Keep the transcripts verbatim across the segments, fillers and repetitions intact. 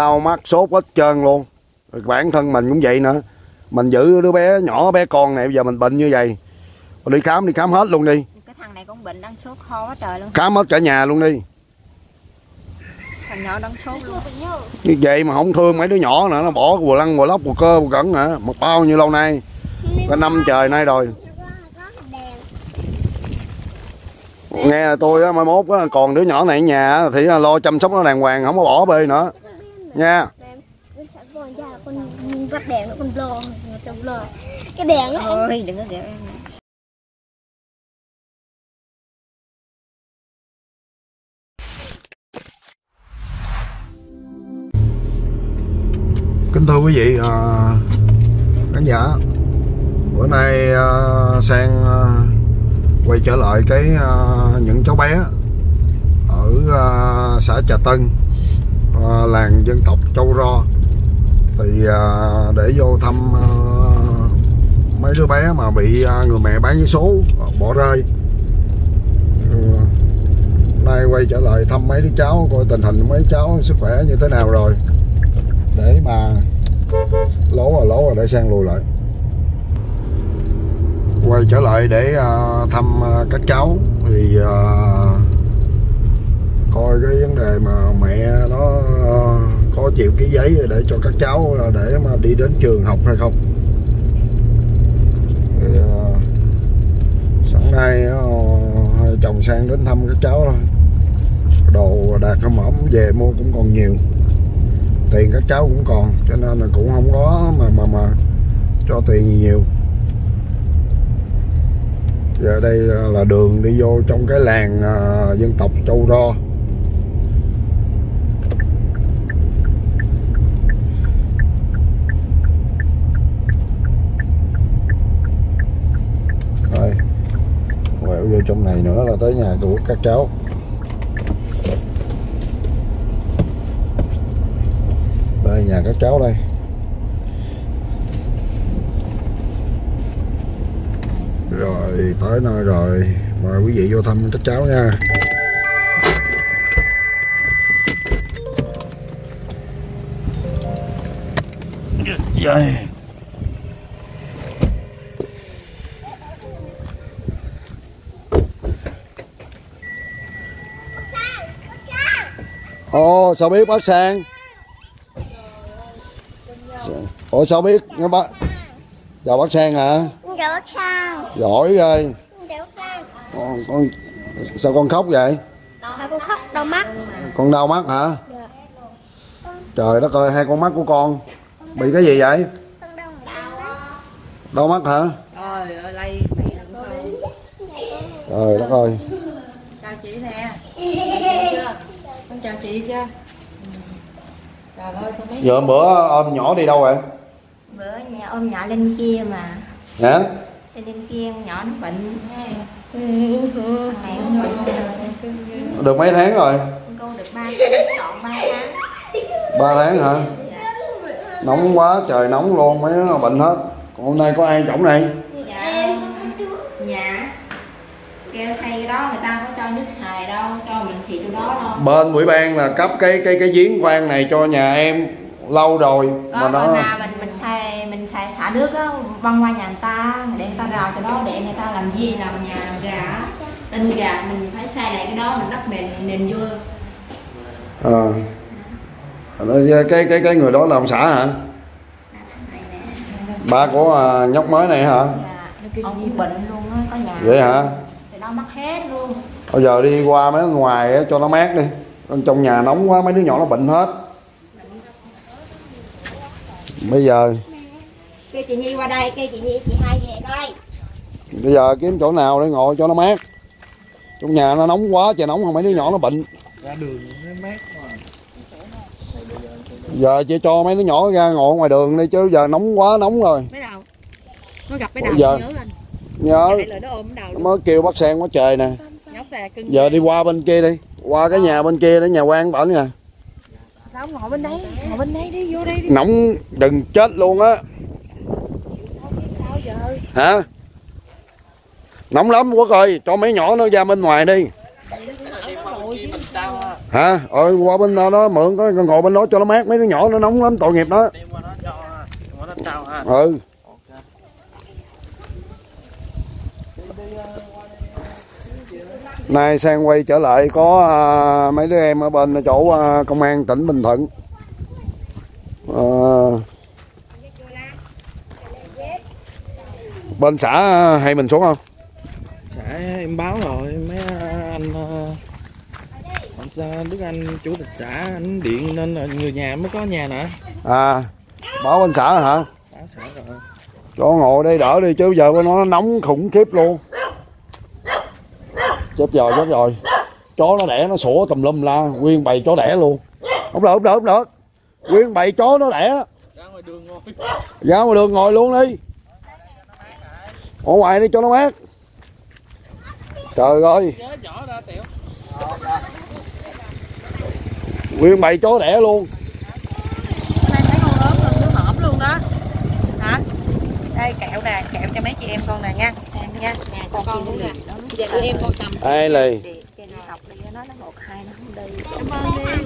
đau mắt sốt hết trơn luôn. Rồi bản thân mình cũng vậy nữa, mình giữ đứa bé nhỏ bé con này bây giờ mình bệnh như vậy, mình đi khám đi khám hết luôn đi. Cái thằng này cũng bệnh, đang sốt ho quá trời luôn, khám hết cả nhà luôn đi. Thằng nhỏ đang sốt luôn. Như vậy mà không thương mấy đứa nhỏ nữa, nó bỏ vừa lăn vừa lóc vừa cơ vừa cẩn hả, một bao nhiêu lâu nay, cả năm trời nay rồi. Nghe là tôi á, mai mốt á, còn đứa nhỏ này ở nhà á, thì lo chăm sóc nó đàng hoàng, không có bỏ bê nữa nha. Cái đèn đó. Ôi, đừng có ghẹo em. Kính thưa quý vị khán giả, bữa nay Sang quay trở lại cái những cháu bé ở xã Trà Tân, làng dân tộc Châu Ro, thì để vô thăm mấy đứa bé mà bị người mẹ bán vé số bỏ rơi. Nay quay trở lại thăm mấy đứa cháu, coi tình hình mấy cháu sức khỏe như thế nào rồi, để mà lố rồi lố rồi để Sang lùi lại, quay trở lại để uh, thăm uh, các cháu, thì uh, coi cái vấn đề mà mẹ nó uh, có chịu cái giấy để cho các cháu uh, để mà đi đến trường học hay không. Thì, uh, sẵn nay uh, chồng Sang đến thăm các cháu thôi, đồ đạc không ổng về mua cũng còn nhiều, tiền các cháu cũng còn, cho nên là cũng không có mà mà mà cho tiền nhiều. Giờ đây là đường đi vô trong cái làng à, dân tộc Châu Ro. Rồi, quẹo vô trong này nữa là tới nhà của các cháu. Đây, nhà các cháu đây. Rồi tới nơi rồi, mời quý vị vô thăm các cháu nha. Vậy ồ, sao biết bác Sang? Ủa sao biết bác? Chào bác Sang hả? Giỏi ơi. Con, con sao con khóc vậy? Con khóc đau mắt. Con đau mắt hả? Dạ. Trời đất ơi, hai con mắt của con bị cái gì vậy? Đau mắt hả? Trời đất ơi. Chào chị nè. Con chào chị chưa? Trời ơi, sao mấy... Giờ hôm bữa ôm nhỏ đi đâu vậy? Bữa nhà ôm nhỏ lên kia mà. Hả? Cái đêm kia nhỏ nó bệnh. Được mấy tháng rồi? Con được ba tháng. ba tháng hả? Dạ. Nóng quá trời nóng luôn, mấy nó bệnh hết. Còn hôm nay có ai chổng này? Dạ. Dạ. Kêu xây cái đó người ta có cho nước xài đâu, cho mình xịt chỗ đó đâu. Bên Ủy ban là cấp cái cái cái giếng khoan này cho nhà em lâu rồi có, mà nó mà mình mình xài mình xài xả nước á, băng qua nhà người ta để người ta rào cho đó, để người ta làm gì làm nhà làm gà tinh gà, mình phải xài lại cái đó mình đắp nền nền vô. Ờ à, cái cái cái người đó làm xã hả? Ba của à, nhóc mới này hả? Dạ, ông cũng bệnh luôn á, có nhà vậy hả? Thì nó mắc hết luôn. Bây giờ đi qua mấy ngoài á, cho nó mát đi, trong nhà nóng quá mấy đứa nhỏ nó bệnh hết. Bây giờ kêu chị Nhi qua đây, kêu chị Nhi, chị Hai về coi. Bây giờ kiếm chỗ nào để ngồi cho nó mát. Trong nhà nó nóng quá, trời nóng mà mấy đứa nhỏ nó bệnh. Ra đường nó mát mà. Giờ chị cho mấy đứa nhỏ ra ngồi ngoài đường đi, chứ giờ nóng quá nóng rồi. Mấy đầu. Nó gặp mấy đầu nhớ anh. Nhớ. Mới kêu bác Sang quá trời nè. Giờ đi qua bên kia đi, qua cái nhà bên kia đó, nhà quan bển nè. Sao không ngồi bên đấy, ngồi bên đấy đi, vô đây đi. Nóng đừng chết luôn á. Hả? Nóng lắm quá rồi, cho mấy nhỏ nó ra bên ngoài đi. hả? Ờ qua bên đó, đó mượn có ngồi bên đó cho nó mát, mấy đứa nhỏ nó nóng lắm tội nghiệp đó. Đem qua đó cho nó trao ha. Ừ. Okay. Nay sang quay trở lại có à, mấy đứa em ở bên chỗ à, công an tỉnh Bình Thuận. À, bên xã hay mình xuống không? Xã em báo rồi, mấy anh anh Đức Anh chủ tịch xã anh điện nên là người nhà mới có nhà nè. À, báo bên xã hả? Báo xã rồi. Cho ngồi đây đỡ đi chứ giờ nó nóng khủng khiếp luôn. Chết rồi, chết rồi. Chó nó đẻ nó sủa tùm lum la, nguyên bầy chó đẻ luôn. Không được, không được, không được. Nguyên bầy chó nó đẻ. Ra ngoài đường ngồi. Ra ngoài đường ngồi luôn đi. Ở ngoài đi cho nó mát. Trời ơi. Nguyên bầy chó đẻ luôn. Này thấy con ốm con đứa hổm luôn đó. Đó. Đây kẹo nè, kẹo cho mấy chị em con nè nha. Sang nha. Nè con con luôn nè. Dạ tụi em con cầm. Đây lì.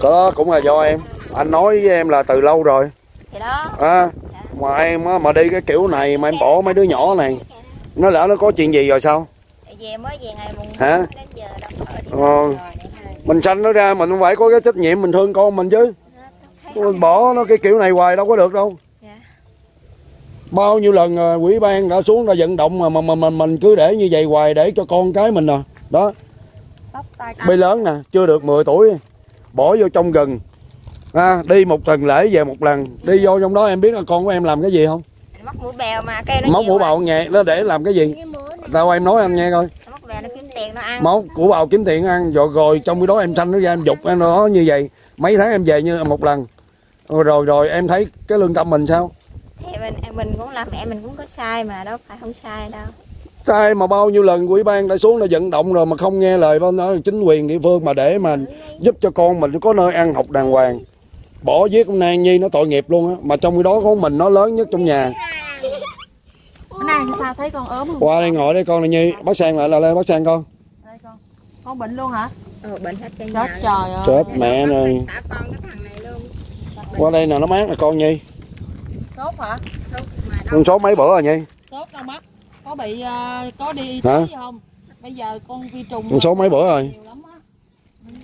Đó cũng là do em. Anh nói với em là từ lâu rồi. Thì đó. À, mà em á, mà đi cái kiểu này mà em bỏ mấy đứa nhỏ này. Nó lỡ nó có chuyện gì rồi sao? Về mới về ngày mùng hả? Đến giờ ờ. Mình sanh nó ra mình phải có cái trách nhiệm mình thương con mình chứ. Mình bỏ nó cái kiểu này hoài đâu có được đâu. Dạ. Bao nhiêu lần ủy ban đã xuống đã vận động mà mà mình mình mình cứ để như vậy hoài để cho con cái mình nè. À. Đó. Bây lớn nè, chưa được mười tuổi. Bỏ vô trong rừng. À, đi một tuần lễ về một lần. Đi vô trong đó em biết là con của em làm cái gì không? Móc mũi bèo mà cây nó móc mũi bèo nhẹ nó để làm cái gì? Đâu em nói anh nghe coi. Móc bèo nó kiếm tiền nó ăn. Móc của bèo kiếm tiền ăn rồi rồi trong cái đó em sanh nó ra em dục em nó như vậy. Mấy tháng em về như một lần. Rồi rồi em thấy cái lương tâm mình sao? Thì mình mình cũng là mẹ mình cũng có sai mà đâu phải không sai đâu. Sai mà bao nhiêu lần ủy ban đã xuống đã vận động rồi mà không nghe lời bên đó chính quyền địa phương mà để mà giúp cho con mình có nơi ăn học đàng hoàng. Bỏ giết con Nan Nhi nó tội nghiệp luôn á, mà trong cái đó con mình nó lớn nhất trong nhà. Nan sao thấy con ốm không? Qua đây ngồi đây con này Nhi, bác Sang lại là lên bác Sang con. Đây con. Con bệnh luôn hả? Ừ, bệnh hết trên nhà. Chết trời ơi. Chết mẹ rồi. Tả con cái thằng này luôn. Qua đây nè nó mát nè con Nhi. Sốt hả? Sốt mà đâu. Con sốt mấy bữa rồi Nhi? Sốt đau mắt. Có bị có đi y tế gì không? Bây giờ con vi trùng. Con sốt mấy bữa rồi.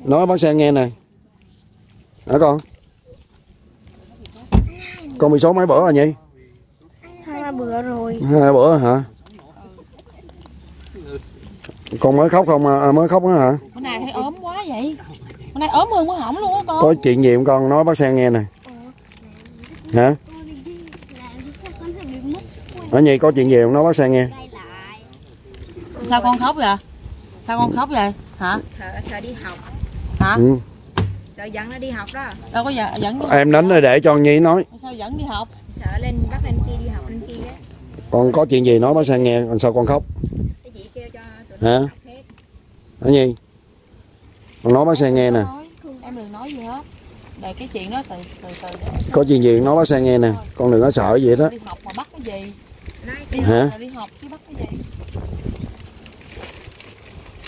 Nói bác Sang nghe nè. Hả con? Con bị sốt mấy bữa rồi Nhi? Hai bữa rồi. Hai bữa hả? Con mới khóc không? À, mới khóc đó hả? Bữa nay thấy ốm quá vậy. Bữa nay ốm hơn quá hỏng luôn á con. Có chuyện gì không con? Nói bác Sang nghe nè. Hả? Ở Nhi có chuyện gì không? Nói bác Sang nghe. Sao con khóc vậy? Sao con khóc vậy? Hả? Sợ, sợ đi học. Hả? Ừ. Sợ dẫn nó đi học đó. Đâu có giờ, dẫn đi học. Em đánh rồi để cho Nhi nói. Sao dẫn đi học? Sợ lên bắt lên kia đi học lên kia á. Con có chuyện gì nói bác Sang nghe, còn sao con khóc? Cái chị kêu cho tụi nó học hết. Hả Nhi? Con nói bác Sang nghe nè. Em đừng nói gì hết. Để cái chuyện đó từ từ từ. Có chuyện gì nói bác Sang nghe nè, con đừng có sợ gì đó. Đi học mà bắt cái gì? Hả? Đi học chứ bắt cái gì?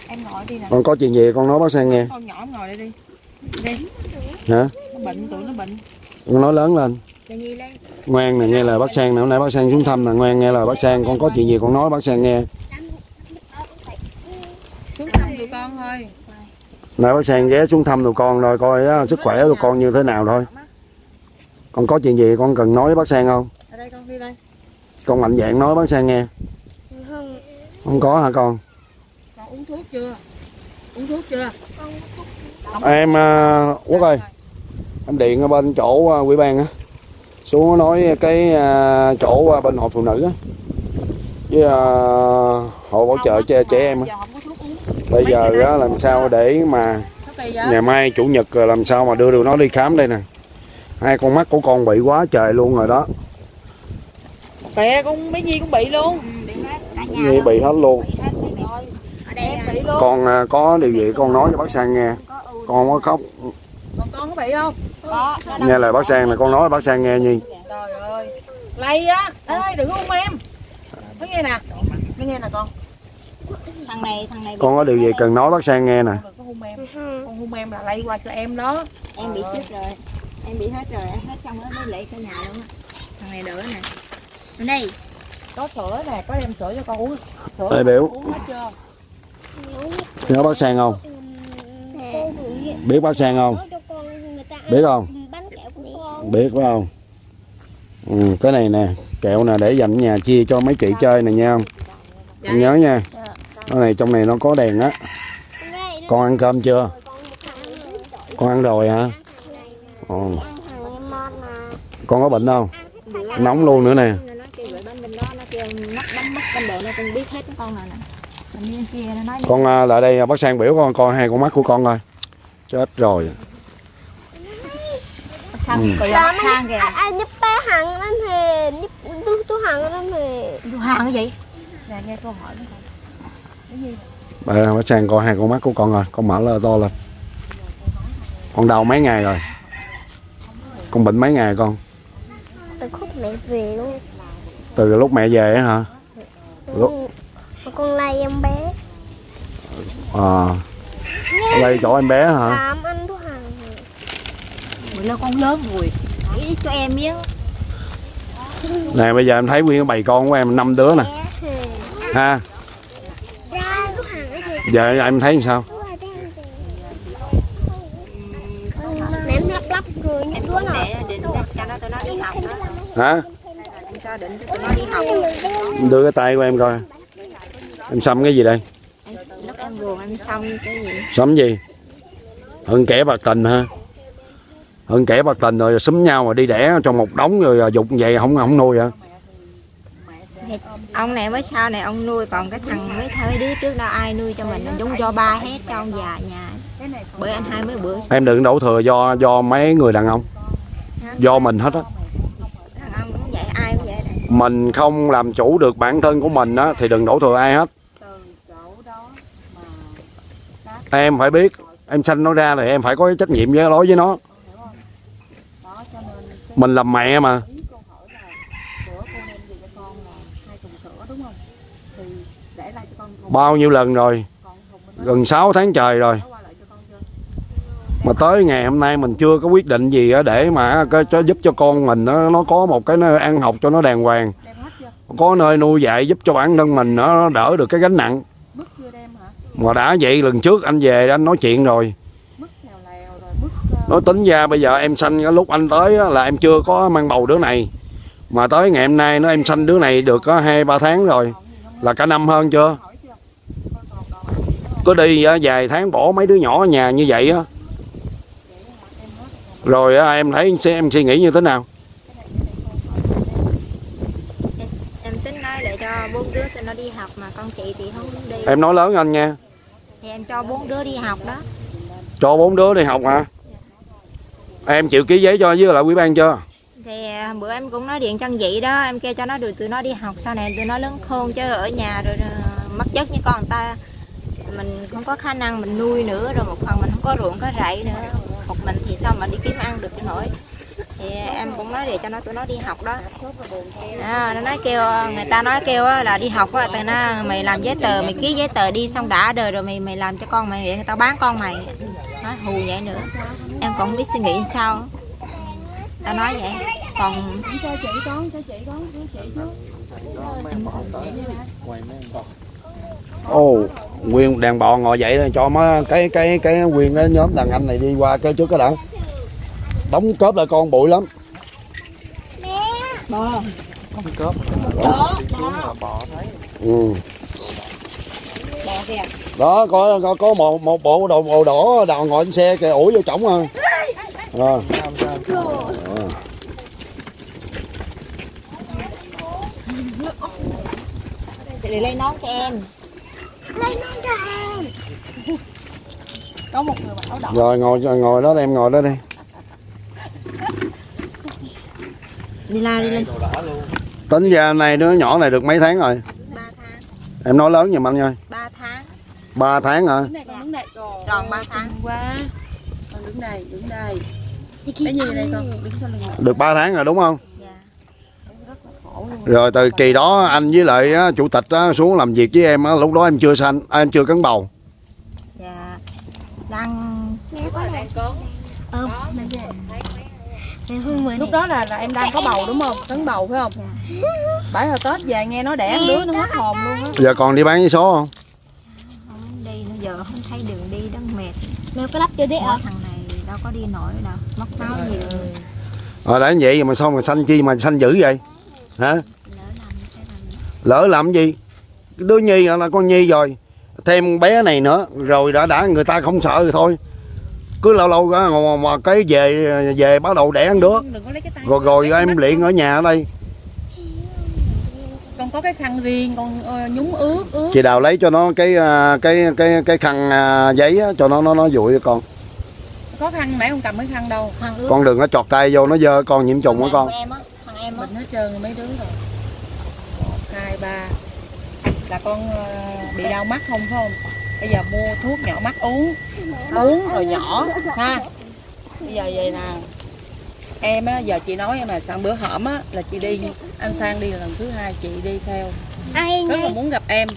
Em ngồi đi nè. Con có chuyện gì con nói bác Sang nghe. Con nhỏ ngồi đây đi. Đi. Hả? Nó bệnh, tụi nó bệnh. Con nói lớn lên. Ngoan nè, nghe lời bác Sang nè, hôm nay bác Sang xuống thăm nè, ngoan nghe lời bác Sang, con có chuyện gì con nói bác Sang nghe. Xuống thăm tụi con thôi. Nãy bác Sang ghé xuống thăm tụi con rồi coi á, sức khỏe tụi con như thế nào thôi. Con có chuyện gì con cần nói với bác Sang không? Ở đây con đi đây. Con mạnh dạn nói bác Sang nghe. Không có hả con? Con uống thuốc chưa? Uống thuốc chưa? Em Quốc ơi, em điện ở bên chỗ ủy ban á, xuống nói cái chỗ bên hội phụ nữ á, với hội bảo trợ cho trẻ em á. Bây giờ đó làm sao để mà ngày mai chủ nhật làm sao mà đưa được nó đi khám đây nè. Hai con mắt của con bị quá trời luôn rồi đó. Tè con mấy Nhi cũng bị luôn. Nhi bị hết luôn. Con có điều gì con nói cho bác Sang nghe. Con có khóc. Còn con có bị không? Có. Nghe lời bác Sang là con nói bác Sang nghe Nhi. Trời ơi. Lây á, ê đừng hôn em. Nói nghe nè. Nói nghe nè con. Thằng này, thằng này. Con có điều gì cần nói bác Sang nghe nè. hung em, uh-huh. Con hung em là lây qua cho em đó. Em ờ. bị chết rồi, em bị hết rồi, em hết xong đó mới lệ cả nhà luôn á. Thằng này đỡ nè, ở đây có sữa nè, có đem sữa cho con uống. Sữa để biểu uống hết chưa? Thì có bác Sang không? Nè. Biết bác Sang không? Biết không? Biết phải không? Ừ, cái này nè, kẹo nè, để dành nhà chia cho mấy chị chơi nè nha. Em nhớ nha. Cái này trong này nó có đèn á. Con ăn cơm chưa? Con ăn rồi hả? Ồ. Con có bệnh không? Nóng luôn nữa nè. Con lại đây bác Sang biểu con coi hai con mắt của con coi. Chết rồi. Sang ừ. Còn là Sang kìa. Ai giúp bé Hằng anh thì giúp tôi Hằng anh thì. Tôi Hằng cái gì? Nè nghe câu hỏi đó con. Cái gì? Đây là bác Sang coi hai con mắt của con rồi, con mở lơ to lên. Con đau mấy ngày rồi? Con bệnh mấy ngày con? Từ lúc mẹ về luôn. Từ lúc mẹ về á hả? Lúc con lay em bé. À. Lay chỗ em bé hả? Nó con lớn rồi. Để cho em miếng. Nè bây giờ em thấy nguyên bầy con của em năm đứa nè. Ha. Giờ em thấy làm sao? Mẹ em lắp lắp rồi những đứa nào. Hả? Đưa cái tay của em coi. Em xăm cái gì đây? Lúc em buồn em xăm cái gì? Xăm gì? Hơn kẻ bạc tình ha. Hơn kẻ bạc tình rồi xúm nhau rồi đi đẻ trong một đống rồi dục vậy không không nuôi hả? Ông này mới sau này ông nuôi, còn cái thằng mấy thơi đứa trước đó ai nuôi cho mình, giống do ba hết cho ông già nhà. Bởi anh hai mấy bữa. Em đừng đổ thừa do do mấy người đàn ông. Do mình hết á. Thằng ông cũng vậy, ai cũng vậy này. Mình không làm chủ được bản thân của mình á thì đừng đổ thừa ai hết. Em phải biết, em sanh nó ra thì em phải có cái trách nhiệm với đối với nó. Mình làm mẹ mà. Bao nhiêu lần rồi? Gần sáu tháng trời rồi. Mà tới ngày hôm nay mình chưa có quyết định gì để mà cho giúp cho con mình nó nó có một cái nơi ăn học cho nó đàng hoàng. Có nơi nuôi dạy giúp cho bản thân mình nó đỡ được cái gánh nặng. Mà đã vậy lần trước anh về anh nói chuyện rồi. Nói tính ra bây giờ em sanh lúc anh tới là em chưa có mang bầu đứa này. Mà tới ngày hôm nay nó em sanh đứa này được có hai ba tháng rồi. Là cả năm hơn chưa? Cứ đi vài tháng bỏ mấy đứa nhỏ ở nhà như vậy á. Rồi em thấy em suy nghĩ như thế nào? Em tính nói để cho bốn đứa cho nó đi học mà con chị thì không đi. Em nói lớn anh nha. Thì em cho bốn đứa đi học đó. Cho bốn đứa đi học hả? Em chịu ký giấy cho với lại ủy ban chưa? Thì bữa em cũng nói điện chân vậy đó, em kêu cho nó được tụi nó đi học sau này tụi nó lớn khôn, chứ ở nhà rồi mất chất như con người ta mình không có khả năng mình nuôi nữa, rồi một phần mình không có ruộng có rẫy nữa, một mình thì sao mà đi kiếm ăn được cho nổi. Thì em cũng nói để cho nó tụi nó đi học đó. À, nó nói kêu người ta nói kêu là đi học á, tụi nó mày làm giấy tờ, mày ký giấy tờ đi xong đã đời rồi mày mày làm cho con mày để người ta bán con mày. Nói hù vậy nữa. Em còn biết suy nghĩ sao. Tao nói vậy. Còn cho chị con, cho chị con, cho chị chứ. Ồ, nguyên đàn bò ngồi vậy đó, cho mấy cái cái cái nguyên cái nhóm đàn anh này đi qua cái trước cái đã. Đóng cớp lại con bụi lắm. Mẹ. Bò. Con cớp. Bò. Bò thấy. Ừ. Đó có có, có một một bộ đồ màu đỏ đào ngồi trên xe kìa, ủi vô chổng rồi. À. Để lấy nón cho em. Lấy nón cho em. Có một người mặc áo đỏ. Rồi ngồi ngồi đó em ngồi đó đi. Đi la đi lên. Tính ra này đứa nhỏ này được mấy tháng rồi? ba tháng. Em nói lớn giùm anh ơi. ba tháng. ba tháng hả? Đứng này con, đứng này con. Tròn ba tháng qua. Con đứng này, đứng đây. Cái gì đây con? Đứng sau lưng. Được ba tháng rồi đúng không? Rồi từ kỳ đó anh với lại chủ tịch xuống làm việc với em, lúc đó em chưa sanh, em chưa cấn bầu. Dạ. Lúc đó là, là em đang có bầu đúng không? Trứng bầu phải không? Bảy hồi Tết về nghe nói đẻ một đứa nó hết hồn luôn á. Giờ còn đi bán vé số không? Không đi, giờ không thấy đường đi đang mệt. Mèo có lắp chưa thế ạ? Thằng này đâu có đi nổi đâu, mất máu nhiều. Ờ đã vậy mà sao mà xanh chi mà xanh dữ vậy? Hả? Lỡ làm gì? Đứa Nhi là con Nhi rồi, thêm bé này nữa rồi đã đã người ta không sợ rồi thôi. Cứ lâu lâu mà, mà cái về về bắt đầu đẻ ăn đứa. Rồi rồi em luyện ở nhà ở đây. Con có cái khăn riêng, con nhúng ướt ướt. Chị Đào lấy cho nó cái cái cái cái khăn giấy á, cho nó nó nó dụi cho con. Có khăn nãy không cầm cái khăn đâu, khăn ướt. Con đừng có chọt tay vô nó dơ con nhiễm trùng á con. Em á, thằng em á. Bệnh hết trơn mấy đứa rồi. một hai ba là con bị đau mắt không phải không? Bây giờ mua thuốc nhỏ mắt uống, uống rồi nhỏ ha. Bây giờ vậy nè em á, giờ chị nói em là sang bữa hổm á là chị đi, anh Sang đi là lần thứ hai chị đi theo, rất là muốn gặp em,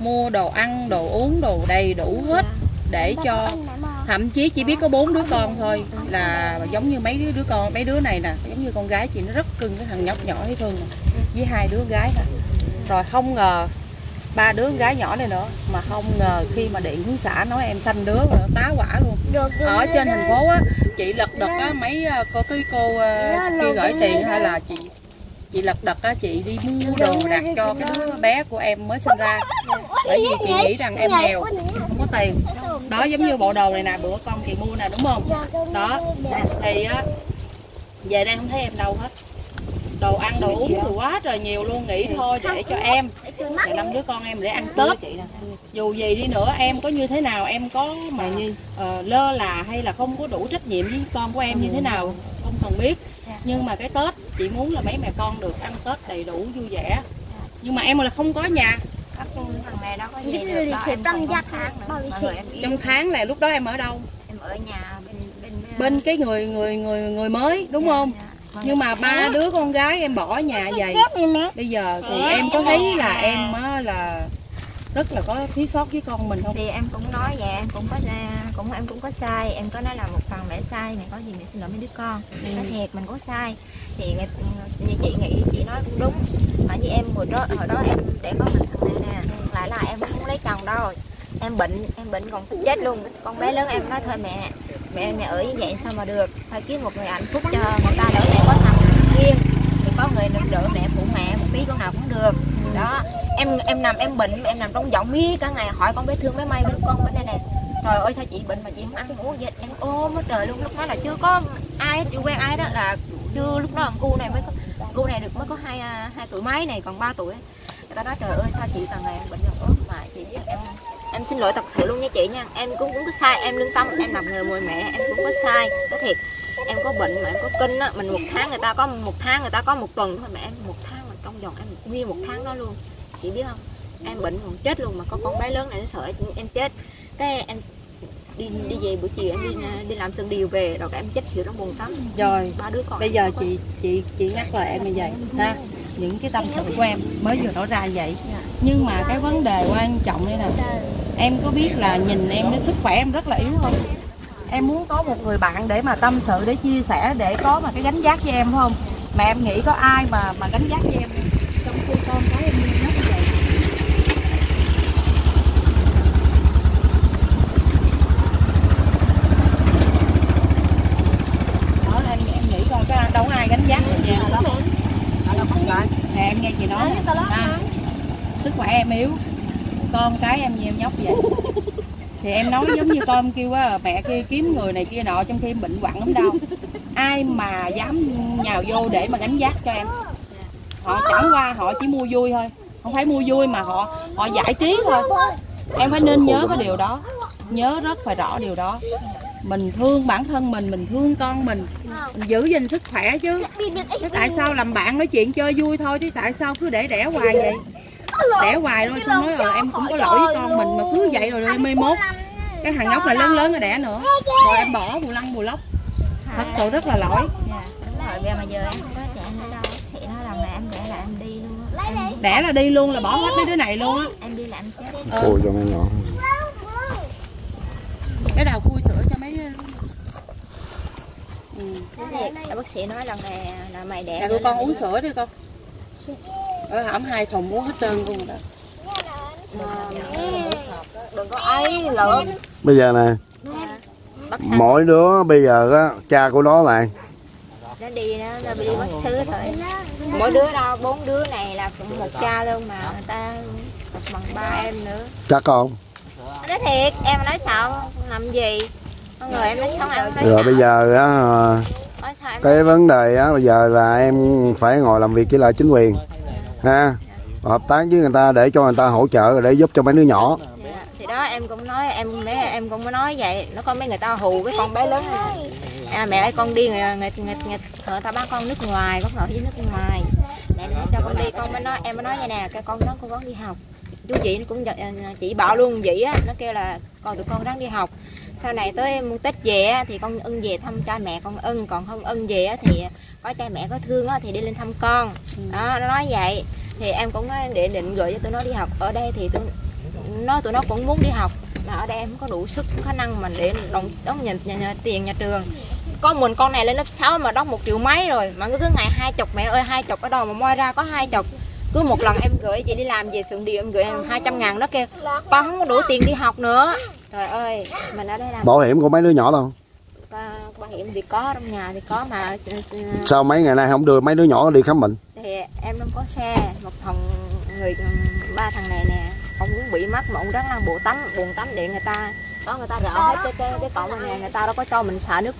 mua đồ ăn đồ uống đồ đầy đủ hết để cho, thậm chí chỉ biết có bốn đứa con thôi là giống như mấy đứa, đứa con mấy đứa này nè giống như con gái chị nó rất cưng cái thằng nhóc nhỏ thấy thương với hai đứa gái nè. Rồi không ngờ ba đứa gái nhỏ này nữa, mà không ngờ khi mà điện xuống xã nói em sanh đứa rồi tá quả luôn. Được, được, ở trên thành phố á chị lật đật á, mấy cô tới cô kia gửi tiền hay là chị chị lật đật á, chị đi mua đồ đặt cho cái đứa bé của em mới sinh ra, bởi vì chị nghĩ rằng em nghèo không có tiền đó. Giống như bộ đồ này nè bữa con chị mua nè đúng không đó, thì á về đây không thấy em đâu hết, đồ ăn đồ uống thì quá trời nhiều luôn, nghĩ thôi để cho em để năm đứa con em để ăn Tết, dù gì đi nữa em có như thế nào, em có mà như uh, lơ là hay là không có đủ trách nhiệm với con của em như thế nào không còn biết, nhưng mà cái Tết chị muốn là mấy mẹ con được ăn Tết đầy đủ vui vẻ. Nhưng mà em là không có nhà, thằng này đâu có gì được đó, em còn có tháng nữa. Trong tháng này lúc đó em ở đâu? Em ở nhà bên bên, bên cái người người người người mới đúng không? Nhưng mà ba đứa con gái em bỏ nhà vậy, bây giờ thì em có thấy là em á là rất là có thiếu sót với con mình không? Thì em cũng nói vậy, em cũng có cũng em cũng có sai, em có nói là một phần mẹ sai, mẹ có gì mẹ xin lỗi mấy đứa con. Ừ. Nói thiệt mình có sai thì như chị nghĩ chị nói cũng đúng, mà như em hồi đó hồi đó em để có mình thật nè nè lại là em không lấy chồng đâu, em bệnh em bệnh còn sắp chết luôn, con bé lớn em nói thôi mẹ mẹ mẹ ở như vậy sao mà được, phải kiếm một người hạnh phúc cho người ta, đỡ mẹ có thằng riêng thì có người đỡ mẹ phụ mẹ một tí lúc nào cũng được đó. Em em nằm em bệnh em nằm trong giọng mí cả ngày, hỏi con bé thương bé May bên con bên đây nè, trời ơi sao chị bệnh mà chị không ăn uống gì hết, em ôm hết trời luôn. Lúc đó là chưa có ai chưa quen ai đó, là chưa lúc đó là cu này mới có, cu này được mới có hai hai tuổi mấy này, còn ba tuổi người ta nói trời ơi sao chị càng ngày bệnh rồi ốm mà chị biết em. Em xin lỗi thật sự luôn nha chị nha, em cũng cũng có sai, em lương tâm, em làm người mùi mẹ em cũng có sai, nói thiệt em có bệnh mà em có kinh á, mình một tháng người ta có một tháng người ta có một tuần thôi, mà em một tháng mà trong vòng em nguyên một tháng đó luôn, chị biết không? Em bệnh còn chết luôn, mà có con bé lớn này nó sợ em chết, cái em đi đi về buổi chiều em đi đi làm sân điều về rồi em chết xỉu trong buồn tắm. Rồi ba đứa con. Bây giờ chị chị chị nhắc lại em như vậy ha. Những cái tâm sự của em mới vừa nói ra vậy, nhưng mà cái vấn đề quan trọng đây nè, em có biết là nhìn em cái sức khỏe em rất là yếu không? Em muốn có một người bạn để mà tâm sự, để chia sẻ, để có mà cái gánh vác với em phải không? Mà em nghĩ có ai mà mà gánh vác với em trong khi con cái em như nó vậy. Đó em em nghĩ coi cái đâu có ai gánh vác được nhà đó. Nè em nghe chị nói à, sức khỏe em yếu, con cái em như em nhóc vậy thì em nói giống như con kêu á, mẹ kia kiếm người này kia nọ trong khi em bệnh hoạn lắm đâu, ai mà dám nhào vô để mà gánh vác cho em. Họ chẳng qua họ chỉ mua vui thôi, không phải mua vui mà họ họ giải trí thôi. Em phải nên nhớ cái điều đó, nhớ rất phải rõ điều đó, mình thương bản thân mình, mình thương con mình, mình giữ gìn sức khỏe chứ. Thế tại sao làm bạn nói chuyện chơi vui thôi, chứ tại sao cứ để đẻ hoài vậy? Đẻ hoài rồi xong nói ờ em cũng có lỗi với con mình, mà cứ vậy rồi em mê mốt cái thằng nhóc này lớn lớn rồi đẻ nữa, rồi em bỏ mù lăng mù lóc, thật sự rất là lỗi. Dạ đúng rồi, bây giờ mà giờ em không có trẻ nữa đâu, chị nói rằng là em đẻ là em đi luôn á, đẻ là đi luôn, là bỏ hết mấy đứa này luôn á, em đi là em chết. Ôi cho mấy nhỏ cái đầu khui sữa cho mấy Ừ. Đấy, bác sĩ nói lần này là mày đẻ. Tụi con uống sữa đi con. Ở hỏng hai thùng uống hết trơn luôn đó. Đừng có ấy lượm. Bây giờ nè. Mỗi đứa bây giờ á, cha của nó là nó đi nó, nó đi bác sứ rồi. Mỗi đứa đâu, bốn đứa này là cũng một cha luôn mà người ta một bằng ba em nữa. Chắc không? Nói thiệt, em nói sao làm gì? Con người em nói sống em nói. Rồi sao? Bây giờ á cái vấn đề á bây giờ là em phải ngồi làm việc với lại chính quyền ha, hợp tác với người ta để cho người ta hỗ trợ để giúp cho mấy đứa nhỏ. Thì đó em cũng nói em mấy em cũng có nói vậy, nó có mấy người ta hù cái con bé lớn này. À, mẹ ơi con đi người người người, người, người ta bán con nước ngoài, con ở với nước ngoài. Mẹ nói cho con đi, con mới nói em mới nói vậy nè, cái con nó con ráng đi học. Chú chị nó cũng chỉ bảo luôn vậy á, nó kêu là con tụi con ráng đi học. Sau này tới mùng Tết về á, thì con ưng về thăm cha mẹ con ưng, còn không ưng về á, thì có cha mẹ có thương á, thì đi lên thăm con. Đó, nó nói vậy. Thì em cũng nói để định gửi cho tụi nó đi học. Ở đây thì tụi nó tụi nó cũng muốn đi học mà ở đây em không có đủ sức khả năng mình để đóng đóng nhận, nhận, nhận tiền nhà trường. Có mình con này lên lớp sáu mà đóng một triệu mấy rồi mà cứ ngày hai chục, mẹ ơi hai chục ở đâu mà moi ra có hai chục. Cứ một lần em gửi chị đi làm về xưởng điều em gửi em hai trăm ngàn, nó kêu con không có đủ tiền đi học nữa. Trời ơi mình ở đây làm. Bảo hiểm của mấy đứa nhỏ đâu? Bảo hiểm thì có, trong nhà thì có mà. Sao mấy ngày nay không đưa mấy đứa nhỏ đi khám bệnh? Thì em không có xe, một thằng người ba thằng này nè, ông cũng bị mắc mà ông rất là bộ tắm, buồn tắm điện người ta. Đó người ta rỡ hết cái cái, cái cổng nhà người ta, đâu có cho mình xả nước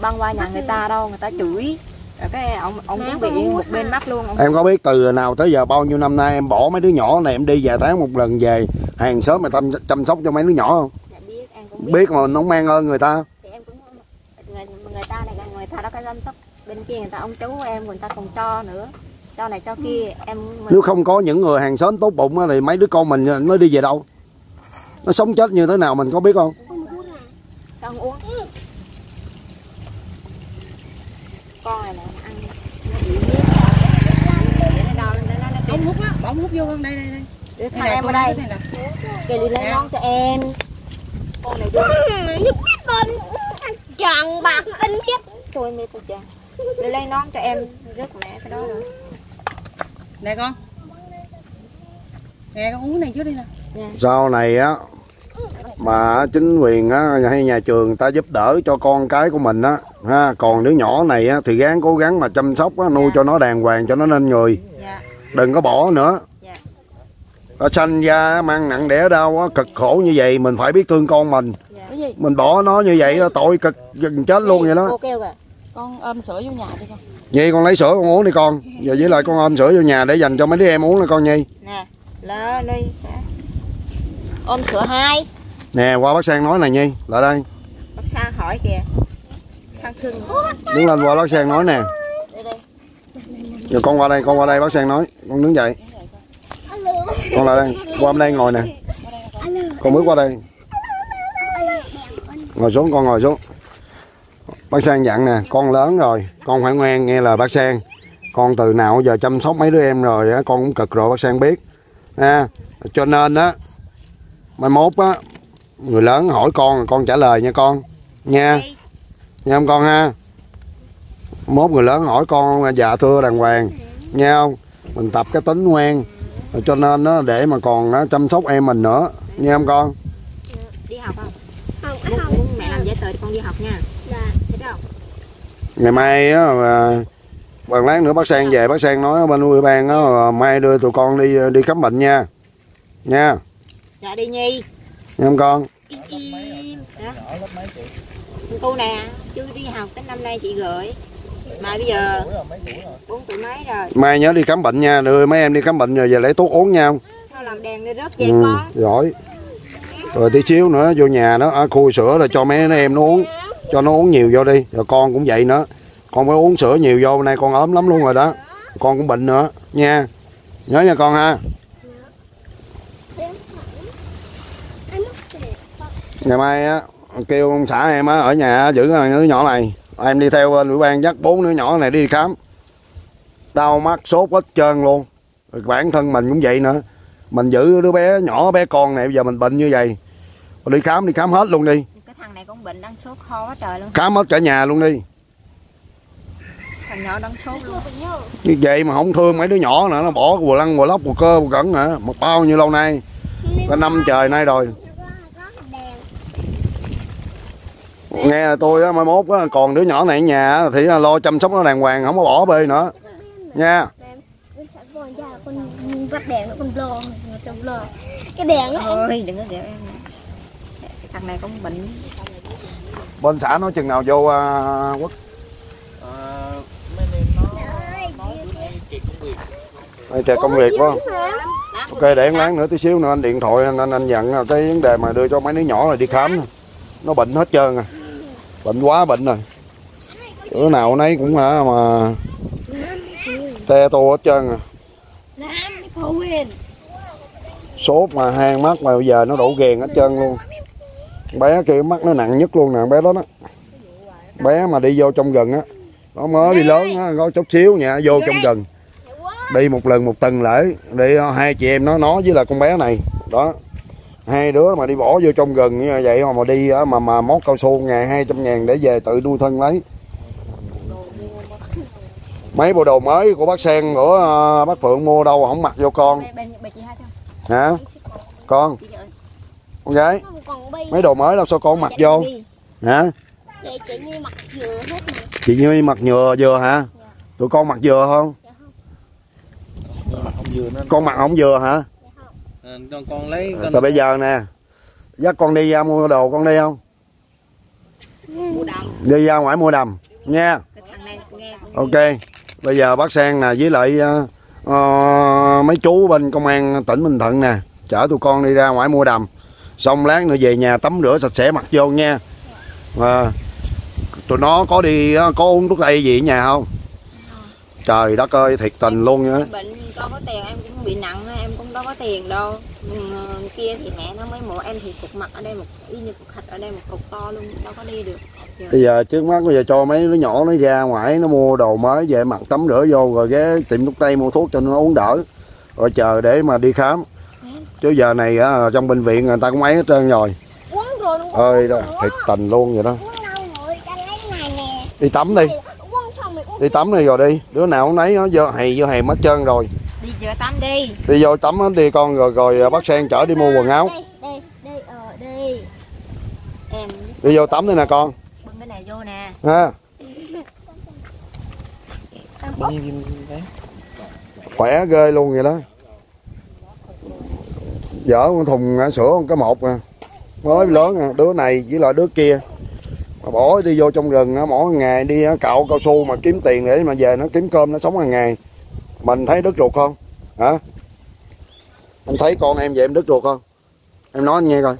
băng qua nhà người ta đâu, người ta chửi. Rồi cái ông ông cũng bị một bên mắt luôn. Ông... Em có biết từ nào tới giờ bao nhiêu năm nay em bỏ mấy đứa nhỏ này em đi vài tháng một lần về hàng xóm mà tâm chăm sóc cho mấy đứa nhỏ không? Dạ, biết, em cũng biết. Biết mà nó mang ơn người ta. Thì em cũng người, người ta này người ta đó cái chăm sóc bên kia người ta ông chú em người ta còn cho nữa, cho này cho kia em. Mình... Nếu không có những người hàng xóm tốt bụng thì mấy đứa con mình nó đi về đâu? Nó sống chết như thế nào mình có biết không? Con uống. Con này nè, ăn nó bị miếng. Nó đau lên nó nó hút á, bỏ hút vô con đây đây đây. Để thằng em ở đây. Kêu đi lấy con cho em. Con này vô. Nó biết bên tròn bạc tinh chết. Trời mẹ cô cha. Để lấy nón cho em, rớt mẹ cái đó rồi. Nè con. Nè con uống này trước đi nè. Sau này á mà chính quyền á hay nhà trường người ta giúp đỡ cho con cái của mình á ha, còn đứa nhỏ này á thì gắng cố gắng mà chăm sóc á, nuôi dạ. Cho nó đàng hoàng cho nó nên người. Dạ. Đừng có bỏ nữa. Dạ. Nó sanh ra mang nặng đẻ đau á, cực khổ như vậy mình phải biết thương con mình. Dạ. Mình bỏ nó như vậy là tội cực gần chết luôn vậy đó. Cô kêu kìa. Con ôm sữa vô nhà đi con. Nhi con lấy sữa con uống đi con. Giờ với lại con ôm sữa vô nhà để dành cho mấy đứa em uống nè con Nhi. Nè, lơ đi. Ôm sữa hai. Nè qua bác Sang nói này Nhi, lại đây. Bác Sang hỏi kìa. Sang thương. Đứng lên qua bác Sang nói nè. Đây đây. Giờ con qua đây, con qua đây bác Sang nói, con đứng dậy. Con lại đây, qua bên đây ngồi nè. Con bước qua đây. Ngồi xuống con ngồi xuống. Bác Sang dặn nè, con lớn rồi, con phải ngoan nghe lời bác Sang. Con từ nào giờ chăm sóc mấy đứa em rồi á, con cũng cực rồi bác Sang biết. À, cho nên á mai mốt á người lớn hỏi con con trả lời nha con nha nha không con ha, mốt người lớn hỏi con dạ thưa đàng hoàng nha, không mình tập cái tính ngoan cho nên nó để mà còn á, chăm sóc em mình nữa nha không con. Đi học không? Không, không. Không. Mẹ làm giấy tờ con đi học nha. Dạ. Thế đâu? Ngày mai á mà bằng lát nữa bác Sang về bác Sang nói bên ủy ban á mai đưa tụi con đi đi khám bệnh nha nha. Dạ đi Nhi. Nha em con. Im im. Cô nè, chưa đi học tới năm nay chị gửi. Mà bây giờ bốn tuổi mấy rồi. Mai nhớ đi khám bệnh nha, đưa mấy em đi khám bệnh rồi về lấy thuốc uống nha không? Sao làm đèn đi rớt vậy ừ, con? Giỏi. Rồi tí xíu nữa vô nhà nó à, khui sữa rồi cho mấy em nó uống. Cho nó uống nhiều vô đi, rồi con cũng vậy nữa. Con phải uống sữa nhiều vô, nay con ốm lắm luôn rồi đó. Con cũng bệnh nữa nha. Nhớ nha con ha. Ngày mai á, kêu ông xã em á, ở nhà giữ cái đứa nhỏ này. Em đi theo ủy ban dắt bốn đứa nhỏ này đi khám. Đau mắt, sốt hết trơn luôn. Rồi bản thân mình cũng vậy nữa. Mình giữ đứa bé nhỏ, bé con này, bây giờ mình bệnh như vậy. Rồi đi khám, đi khám hết luôn đi. Cái thằng này cũng bệnh, đang sốt ho quá trời luôn. Khám hết cả nhà luôn đi. Thằng nhỏ đang sốt luôn. Như vậy mà không thương mấy đứa nhỏ nữa, nó bỏ quần lăn, quần lóc, quần cơ, quần cẩn hả? Một bao nhiêu lâu nay? Cả năm trời nay rồi. Nghe là tôi á, mai mốt á, còn đứa nhỏ này ở nhà thì lo chăm sóc nó đàng hoàng, không có bỏ bê nữa nha. Cái đèn á. Ôi đừng có kẹo em. Thằng này cũng bệnh. Bên xã nói chừng nào vô uh, Quốc? Đây trời công việc quá. Ok để lát nữa tí xíu nữa anh điện thoại anh anh, anh dặn cái vấn đề mà đưa cho mấy đứa nhỏ này đi khám. Nó bệnh hết trơn à. Bệnh quá bệnh rồi. Bữa nào nấy cũng hả mà te tô hết trơn à. Sốt mà hang mắt mà bây giờ nó đổ ghèn hết trơn luôn. Bé kia mắt nó nặng nhất luôn nè, bé đó đó. Bé mà đi vô trong rừng á, nó mới đi lớn á, có chút xíu nha, vô trong rừng. Đi một lần một tuần lễ, đi hai chị em nó nó với là con bé này. Đó. Hai đứa mà đi bỏ vô trong rừng như vậy mà đi mà mà mót cao su ngày hai trăm ngàn để về tự nuôi thân lấy. Mấy bộ đồ mới của bác Sen của bác Phượng mua đâu không mặc vô con. Hả? Con. Con gái. Mấy đồ mới đâu sao con mặc vô? Hả? Chị Nhi mặc dừa hết nè. Chị Nhi mặc nhựa dừa hả? Tụi con mặc dừa không? Con mặc không dừa hả? Con lấy từ bây giờ nè, dắt con đi ra mua đồ, con đi không? Đi ra ngoài mua đầm nha. Ok, bây giờ bác Sang nè với lại uh, mấy chú bên công an tỉnh Bình Thuận nè chở tụi con đi ra ngoài mua đầm, xong lát nữa về nhà tắm rửa sạch sẽ mặc vô nha. À, tụi nó có đi có uống thuốc tây gì ở nhà không? Trời đất ơi thiệt tình em luôn á. Bệnh đâu có tiền, em cũng bị nặng, em cũng đâu có tiền đâu. Nhưng kia thì mẹ nó mới mua, em thì cục mặt ở đây một y như cục thịt, ở đây một cục to luôn, đâu có đi được. Giờ. Bây giờ trước mắt bây giờ cho mấy đứa nhỏ nó ra ngoài nó mua đồ mới về mặc tắm rửa vô rồi ghé tiệm thuốc tây mua thuốc cho nó uống đỡ. Rồi chờ để mà đi khám. Chứ giờ này á, trong bệnh viện người ta cũng ấy hết trơn rồi. Uống rồi uống ơi đó, thiệt tình luôn vậy đó. Đi tắm đi. Đi tắm đi rồi đi, đứa nào cũng nấy nó vô hầy vô hèm hết trơn rồi. Đi vô tắm đi. Đi vô tắm hết đi con rồi rồi bác Sen chở đi mua quần áo. Đi đi đi ờ đi. Em đi vô tắm đi nè con. Bưng cái này vô nè. Ha. Khỏe ghê luôn vậy đó. Dở con thùng sữa con cái một à. Mới lớn à, đứa này với lại đứa kia. Bỏ đi vô trong rừng mỗi ngày đi cạo cao su mà kiếm tiền để mà về nó kiếm cơm nó sống hàng ngày. Mình thấy đứt ruột không? Hả? Em thấy con em vậy em đứt ruột không? Em nói anh nghe coi.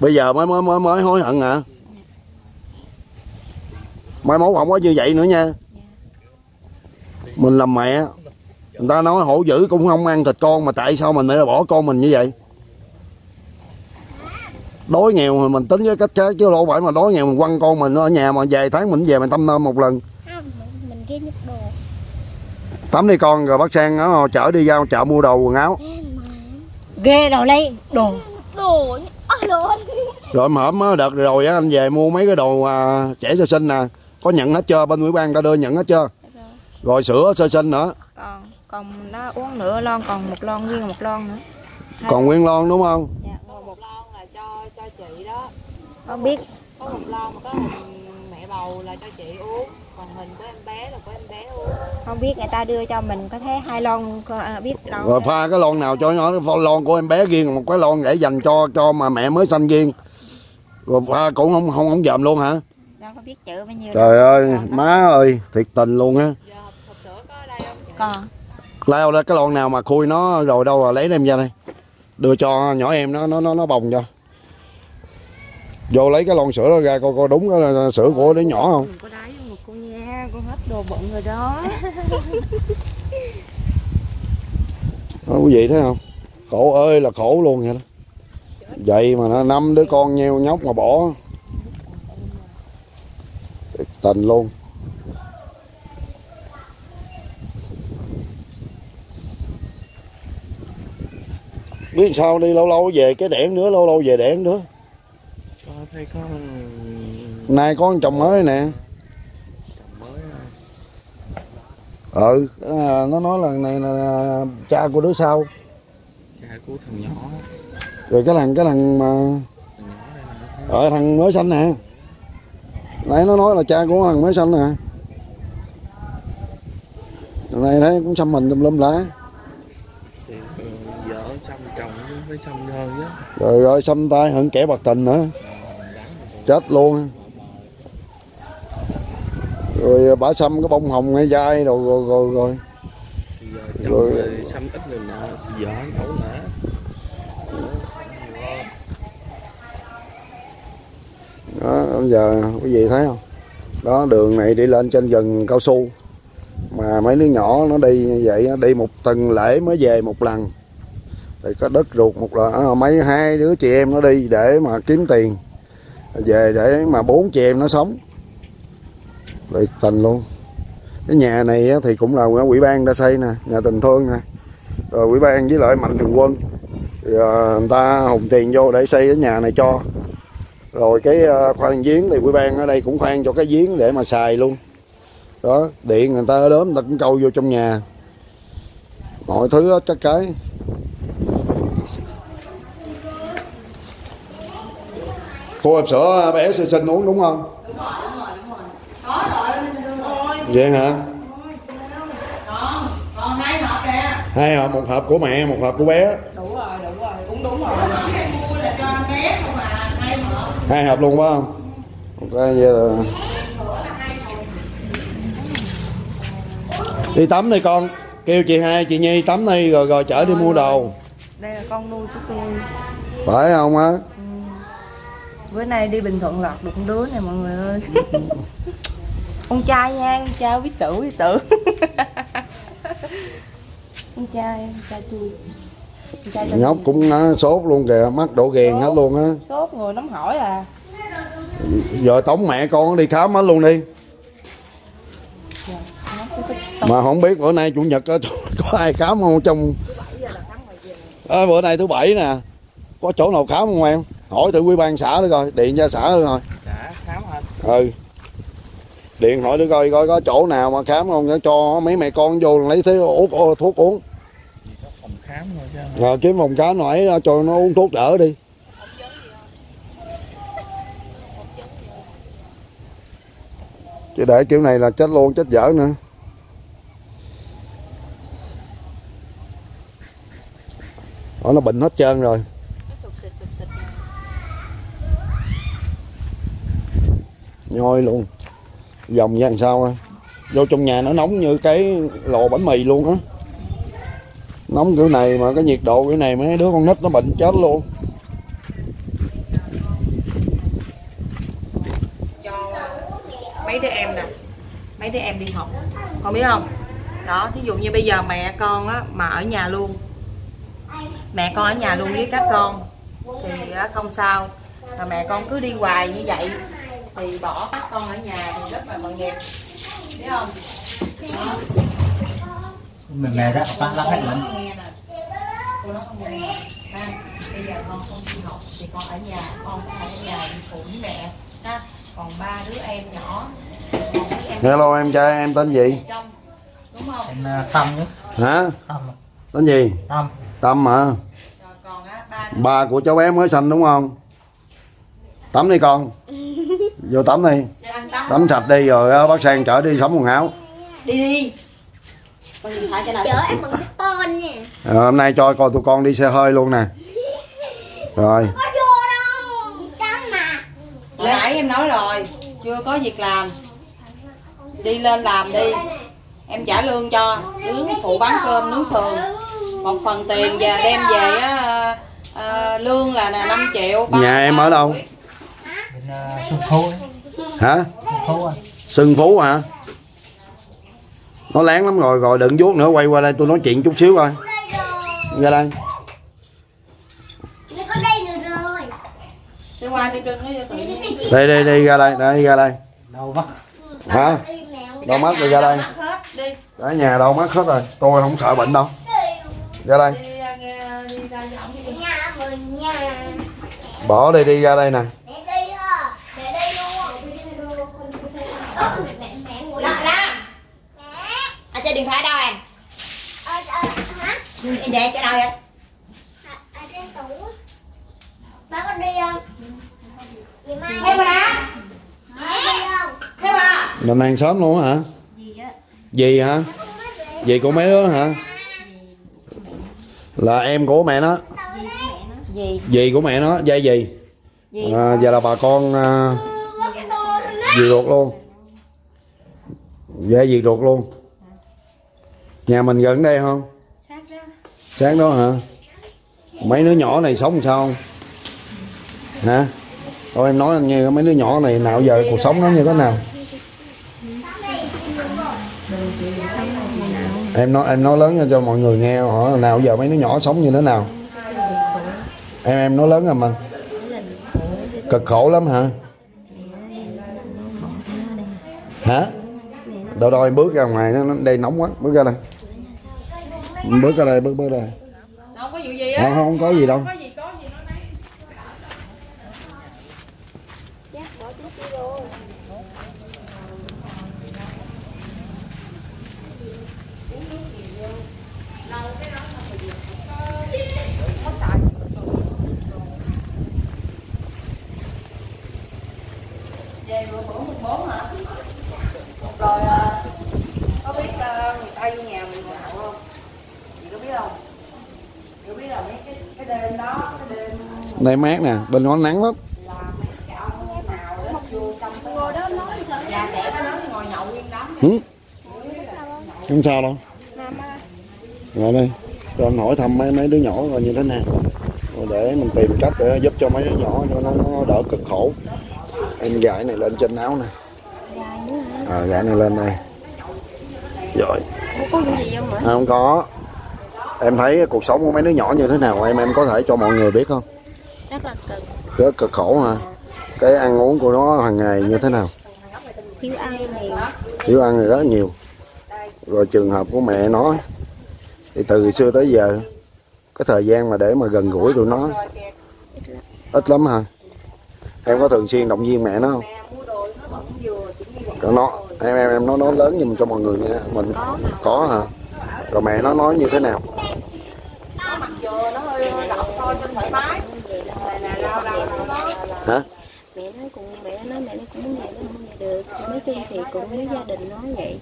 Bây giờ mới mới mới mới hối hận hả? Mai mốt không có như vậy nữa nha. Mình làm mẹ, người ta nói hổ dữ cũng không ăn thịt con, mà tại sao mình lại bỏ con mình như vậy? Đói nghèo thì mình tính với cách khác, chứ đâu phải mà đói nghèo mình quăng con mình ở nhà mà vài tháng mình về mình thăm nom một lần. Không, mình ghé nhặt đồ. Tắm đi con rồi bác Sang nó chở đi ra chợ mua đồ quần áo. Ghê đồ lấy đồ. Đồ. Rồi mà hổm đợt rồi á anh về mua mấy cái đồ à, trẻ sơ sinh nè, có nhận hết chưa? Bên ủy ban đã đưa nhận hết chưa? Rồi sữa sơ sinh nữa. Còn còn nó uống nửa lon, còn một lon nguyên một lon nữa. Hai. Còn nguyên lon đúng không? Dạ. Chị đó không biết có một lon mà có hình mẹ bầu là cho chị uống, còn hình của em bé là của em bé uống. Không biết người ta đưa cho mình có thế hai lon biết đâu. Rồi pha cái lon nào cho nó, cái lon của em bé riêng, một cái lon để dành cho cho mà mẹ mới sanh riêng. Rồi pha cũng không không không dòm luôn hả? Đâu có biết chữ bao nhiêu. Trời đâu. Ơi, còn má đó. Ơi, thiệt tình luôn á. Hộp sữa có ở đây không chị? Còn. Leo lên cái lon nào mà khui nó rồi đâu rồi lấy đem ra đây. Đưa cho nhỏ em nó nó nó nó bồng cho. Vô lấy cái lon sữa đó ra coi coi đúng cái sữa của đứa nhỏ không? Đừng có đáy một cô nha, con hết đồ bận rồi đó. Đó quý vị thấy không? Khổ ơi là khổ luôn vậy đó. Vậy mà nó năm đứa con nheo nhóc mà bỏ. Tình luôn. Biết sao đi lâu lâu về cái đẻn nữa, lâu lâu về đẻn nữa. Nay có con chồng mới nè, Ừ, à, nó nói lần này là cha của đứa sau. Cha của thằng nhỏ. Rồi cái thằng cái thằng mà ở thằng mới sanh nè. Nãy nó nói là cha của thằng mới sanh nè. Lần này thấy cũng xăm mình tùm lum lá. Thì vợ xăm chồng với xăm hơn á. Rồi rồi xăm tay hận kẻ bạc tình nữa. Chết luôn. Rồi bả xăm cái bông hồng ngay vai rồi rồi rồi rồi. Giờ rồi xăm ít rồi nè, vợ nổ nã. Đó, bây giờ quý vị thấy không? Đó, đường này đi lên trên rừng cao su. Mà mấy đứa nhỏ nó đi như vậy, đi một tuần lễ mới về một lần. Thì có đất ruột một lần, mấy hai đứa chị em nó đi để mà kiếm tiền. Về để mà bốn chị em nó sống. Tuyệt tình luôn. Cái nhà này thì cũng là ủy ban đã xây nè, nhà tình thương nè. Rồi ủy ban với lại mạnh thường quân thì người ta hùng tiền vô để xây cái nhà này cho. Rồi cái khoan giếng thì ủy ban ở đây cũng khoan cho cái giếng để mà xài luôn. Đó, điện người ta ở đó người ta cũng câu vô trong nhà. Mọi thứ hết các cái. Cô hộp sữa bé sơ sinh uống đúng không? Đúng rồi, đúng rồi, đúng rồi. Có rồi, mình đưa rồi. Vậy hả? Còn, còn hai hộp nè. Hai hộp, một hộp của mẹ, một hộp của bé. Đúng rồi, đúng rồi, uống đúng rồi. Đúng rồi, cái mua là cho bé không à, hai hộp. Hai hộp luôn phải không? Ok, vậy là... Đi tắm đi con, kêu chị Hai, chị Nhi tắm đi rồi rồi chở đi mua đồ. Đây là con nuôi của tôi. Phải không á? Bữa nay đi Bình Thuận lọt được con đứa này mọi người ơi. Con trai nha, con trai biết tử, biết tử. Con trai, con trai chui. Con trai nhóc chui. Cũng uh, sốt luôn kìa, mắt đổ ghiền sốt, hết luôn á. Sốt người nóng hỏi à. Giờ tống mẹ con đi khám hết luôn đi. Mà không biết bữa nay chủ nhật có, có ai khám không trong... À, bữa nay thứ bảy nè. Có chỗ nào khám không em? Hỏi từ ủy ban xã nữa coi, điện ra xã nữa coi. Xã khám hả? Ừ. Điện hỏi nữa coi coi có chỗ nào mà khám không, cho mấy mẹ con vô lấy thế uống thuốc uống. Phòng khám rồi chứ. Rồi kiếm phòng khám nãy cho nó uống thuốc đỡ đi. Chứ để kiểu này là chết luôn, chết dở nữa. Ở nó bệnh hết trơn rồi. Nhoi luôn. Dòng ra làm sao á. Vô trong nhà nó nóng như cái lò bánh mì luôn á. Nóng kiểu này mà cái nhiệt độ kiểu này mấy đứa con nít nó bệnh chết luôn. Cho mấy đứa em nè. Mấy đứa em đi học. Con biết không? Đó, thí dụ như bây giờ mẹ con á mà ở nhà luôn. Mẹ con ở nhà luôn với các con thì không sao. Mà mẹ con cứ đi hoài như vậy thì bỏ các con ở nhà thì rất là tội nghiệp, biết không? Đó. Mình nghe đó, bác lắc hết lắm. Cô nó không nghe. Ha, bây giờ con không đi học thì con ở nhà, con phải ở nhà phụ với mẹ. Ha, còn ba đứa em nhỏ. Em hello em trai em tên gì? Đúng không? Tên Tâm nhé. Hả? Tâm. Tên gì? Tâm. Tâm hả? À. Còn á, ba. Ba của cháu bé mới sanh đúng không? Tắm đi con. Vô tắm đi. Tắm sạch đi rồi bác Sang chở đi sắm quần áo. Đi đi. Con điện thoại cho nào. Chở ăn bằng cái tên nha. À, hôm nay cho coi tụi con đi xe hơi luôn nè. Rồi. Có vô đâu. Tắm mà. Hồi nãy em nói rồi, chưa có việc làm. Đi lên làm đi. Em trả lương cho, nướng phụ bán cơm nướng sườn. Một phần tiền về đem về á, à, lương là nè năm triệu. Nhà em ở đâu? Xuân Phú. Hả? Xuân Phú à. Xuân Phú hả? Nó lén lắm rồi, rồi đừng vuốt nữa, quay qua đây tôi nói chuyện chút xíu coi. Ra đây. Đây đây đây ra đây, đây ra đây. Đâu mất. Hả? Đâu mất rồi ra đây. Cả nhà đâu mất hết rồi, tôi không sợ bệnh đâu. Ra đây. Bỏ đây đi ra đây nè. điện thoại đâu em? Ờ, ờ, hả? Để chỗ đâu vậy? Ở, ở trên tủ. Má con đi không? Vậy mai Thế mà đã? Thế mà mình ăn sớm luôn á hả? Gì á? Gì hả? Gì của mấy đứa hả? Là em của mẹ nó. Gì? Gì của mẹ nó, dây gì? Gì? À, giờ là bà con à... dì ruột luôn. Dây dì ruột luôn. Nhà mình gần đây không? Sáng đó. Sáng đó hả? Mấy đứa nhỏ này sống sao không? Hả? Thôi em nói anh nghe mấy đứa nhỏ này nào giờ cuộc sống nó như thế nào? Em nói em nói lớn cho mọi người nghe họ nào giờ mấy đứa nhỏ sống như thế nào? Em em nói lớn rồi mình. Cực khổ lắm hả? Hả? Đâu đâu em bước ra ngoài nó đây nóng quá, bước ra đây. Bước ra đây, bước bước ra đây. Đâu có vụ gì á. Không, không có gì đâu. Rồi có biết người ta vô nhà mình ngồi không? Chị có biết không? Chị biết là mấy cái cái đêm đó, cái đêm đây mát nè, bên nó nắng lắm. Là mấy cậu nào đó vô trong cô đó nói sao? Dạ trẻ nó nói ngồi nhậu nguyên đám. Ừ. Không sao đâu. Rồi đây, cho anh hỏi thăm mấy mấy đứa nhỏ rồi như thế nào. Rồi để mình tìm cách để giúp cho mấy đứa nhỏ cho nó, nó đỡ cực khổ. Em gái này lên trên áo nè. À, gã này lên đây rồi có gì không, à, không có. Em thấy cuộc sống của mấy đứa nhỏ như thế nào em em có thể cho mọi người biết không? Rất là cực, rất cực khổ hả? Cái ăn uống của nó hàng ngày như thế nào? Thiếu ăn nhiều, thiếu ăn thì rất nhiều. Rồi trường hợp của mẹ nó thì từ xưa tới giờ cái thời gian mà để mà gần gũi tụi nó ít lắm hả? Em có thường xuyên động viên mẹ nó không? Còn nó em em em nó nói lớn giùm cho mọi người nha. Mình có, có hả? Rồi mẹ nó nói như thế nào? Hả? Mẹ nó cũng mẹ nó mẹ nó cũng muốn mẹ nó không nghe được. Mấy khi thì cũng với gia đình nói vậy.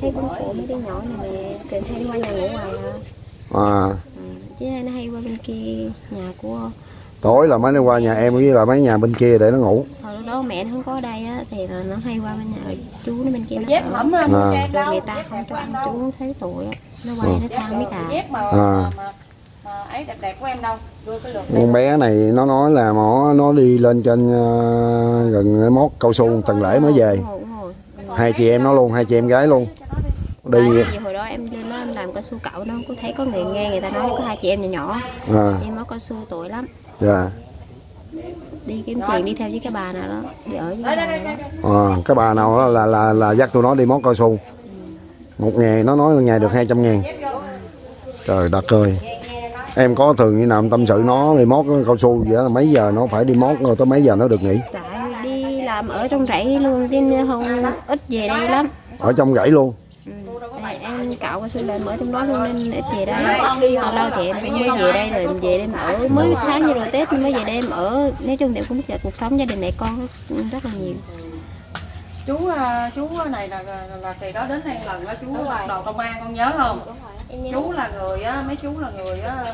Thấy cũng khổ mấy đứa nhỏ này mẹ kìa, hay qua nhà ngủ ngoài hả? À. Ừ, chứ nó hay qua bên kia nhà của. Tối là mấy nó qua nhà em với là mấy nhà bên kia để nó ngủ. Hồi đó mẹ nó không có ở đây á, thì là nó hay qua bên nhà chú nó bên kia nó ở. À. Rồi người ta không cho ăn, chú nó thấy tụi á, nó qua nó tham biết à. Ấy đẹp đẹp của em đâu. Con bé này nó nói là nó nó đi lên trên uh, gần mốt cao su Tần Lễ mới về. Hai chị em nó luôn, hai chị em gái luôn. Đi hồi đó em lên nó em làm cao su cậu nó có thấy có người nghe người ta nói có hai chị em nhỏ nhỏ. À. Em mốt cao su tuổi lắm. Dạ. Đi kiếm tiền đi theo với cái bà nào đó, đi ở với cái bà đó. À, cái bà nào đó là là là dắt tụi nó đi món cao su. Một ngày nó nói ngày được hai trăm ngàn. Trời đất ơi. Em có thường như nào tâm sự nó đi mốt cao su vậy đó, mấy giờ nó phải đi mốt rồi tới mấy giờ nó được nghỉ? Tại đi làm ở trong rẫy luôn chứ không ít về đây lắm. Ở trong rẫy luôn. Em cạo cao su lên ở trong đó luôn nên ít về đây. Lâu lâu thì em cũng mới về đây rồi về đêm ở mới tháng như rồi Tết mới về đêm ở. Nói chung thì cũng mất cuộc sống gia đình mẹ con rất là nhiều. Chú chú này là là kỳ đó đến hai lần đó chú đầu công an con nhớ không? Chú là người á, mấy chú là người á.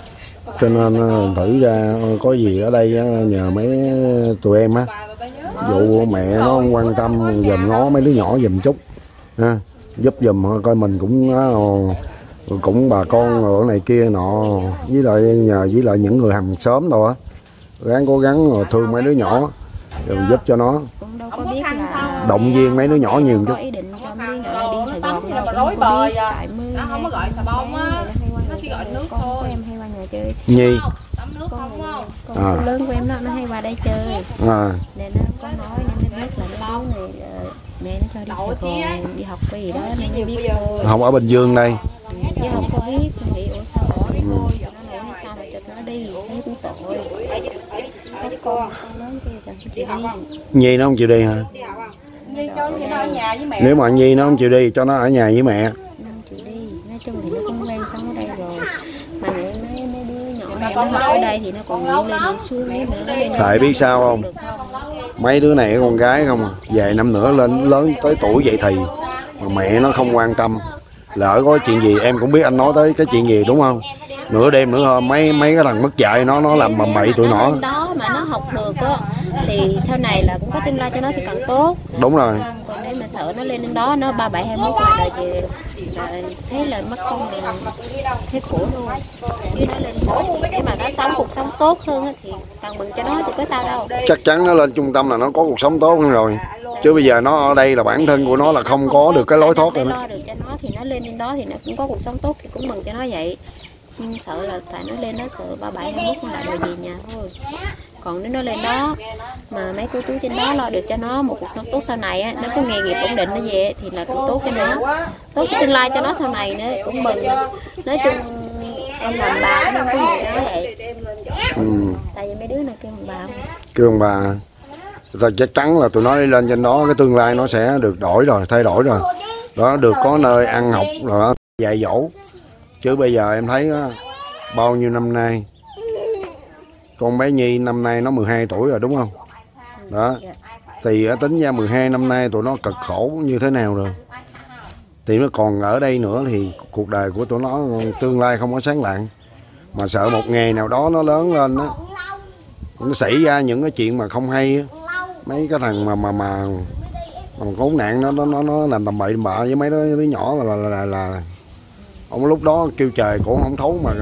Cho nên thử ra có gì ở đây nhờ mấy tụi em á. Vụ mẹ nó quan tâm dùm ngó mấy đứa nhỏ dùm chút ha. Giúp dùm coi mình cũng cũng bà con ở này kia nọ với lại nhờ với lại những người hàng xóm đâu á ráng cố gắng rồi thương mấy đứa nhỏ rồi giúp cho nó động viên mấy đứa nhỏ nhiều chút. Nhi con lớn của em nó hay qua đây chơi nên nó có nói nên nó biết là nó này mẹ nó cho đi Sài Gòn đi học cái gì đó mẹ nó biết thôi. Học ở Bình Dương đây. Chứ không có biết thì ủa sao ở cái cô giờ nó nói sao mà cho nó đi thấy cũng tội. Thấy con con lớn kia chẳng chịu đi. Nhi nó không chịu đi hả? Nhi cho nó ở nhà với mẹ. Nếu mà Nhi nó không chịu đi cho nó ở nhà với mẹ. Nó không chịu đi. nó ở đây thì nó còn lâu lên đi xuống nữa. Tại biết sao không? Mấy đứa này con gái không à, về năm nữa lên lớn tới tuổi vậy thì mà mẹ nó không quan tâm. Lỡ có chuyện gì em cũng biết anh nói tới cái chuyện gì đúng không? Nửa đêm nửa hôm mấy mấy cái thằng mất dạy nó nó làm bầm bậy tụi nó. Đó mà nó học được đó, thì sau này là cũng có tương lai cho nó thì càng tốt. Đúng rồi. Còn nếu mà sợ nó lên đến đó nó ba bảy hai mốt là đời về thấy là mất công thì thấy khổ luôn. Chứ nó lên đó thì mà nó sống cuộc sống tốt hơn thì càng mừng cho nó thì có sao đâu. Chắc chắn nó lên trung tâm là nó có cuộc sống tốt hơn rồi. Chứ bây giờ nó ở đây là bản thân của nó là không có được cái lối thoát rồi. Lo được cho nó thì nó lên đến đó thì nó cũng có cuộc sống tốt thì cũng mừng cho nó vậy. Nhưng sợ là tại nó lên nó sợ ba bảy hai mốt không lại đời về nhà thôi. Còn nếu nó lên đó mà mấy cô chú trên đó lo được cho nó một cuộc sống tốt sau này á, nó có nghề nghiệp ổn định nó về thì là cũng tốt cho nó, tốt cho tương lai cho nó sau này nữa cũng mừng. Nói chung em làm bà nó có người nói vậy. Ừ. Tại vì mấy đứa này kêu bà không? Kêu bà. Rồi chắc chắn là tụi nó đi lên trên đó cái tương lai nó sẽ được đổi rồi, thay đổi rồi. Đó được có nơi ăn học rồi dạy dỗ. Chứ bây giờ em thấy đó, bao nhiêu năm nay con bé Nhi năm nay nó mười hai tuổi rồi đúng không? Đó. Thì tính ra mười hai năm nay tụi nó cực khổ như thế nào rồi. Thì nó còn ở đây nữa thì cuộc đời của tụi nó tương lai không có sáng lạng. Mà sợ một ngày nào đó nó lớn lên đó, nó xảy ra những cái chuyện mà không hay đó. Mấy cái thằng mà mà mà, mà khốn nạn nó nó nó làm tầm bậy tầm bạ với mấy đứa nhỏ là là là, là ông lúc đó kêu trời cũng không thấu mà